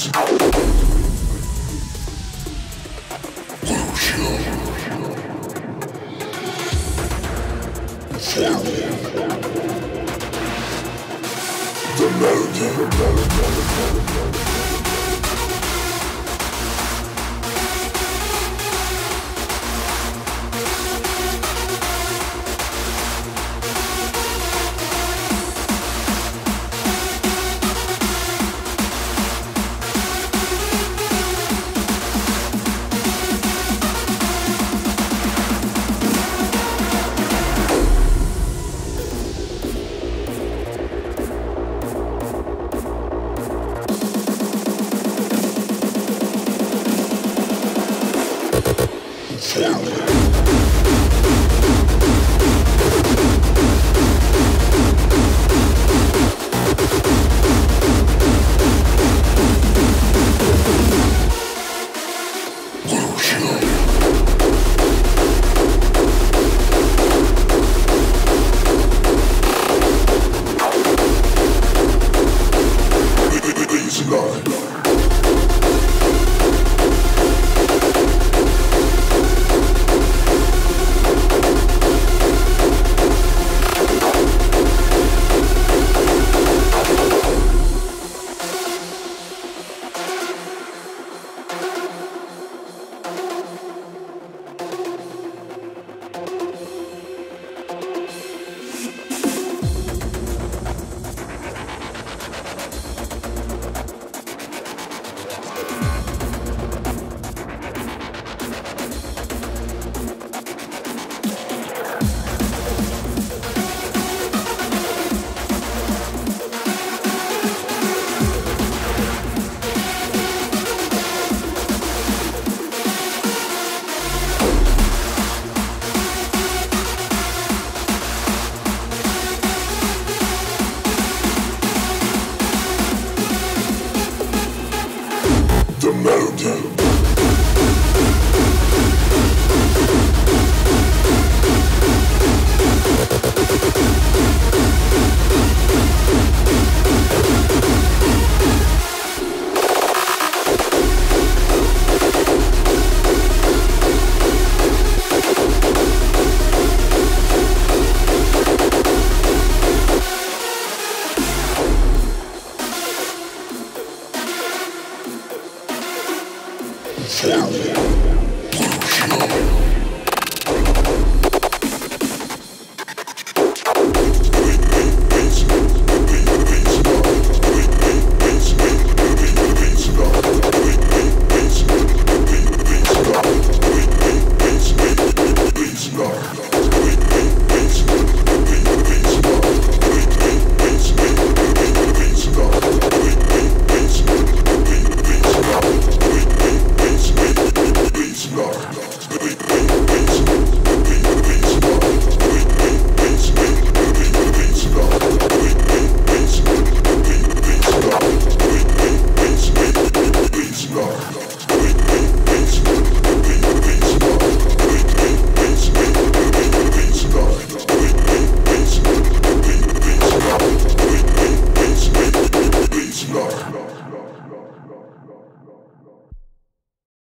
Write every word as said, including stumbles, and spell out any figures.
Shit.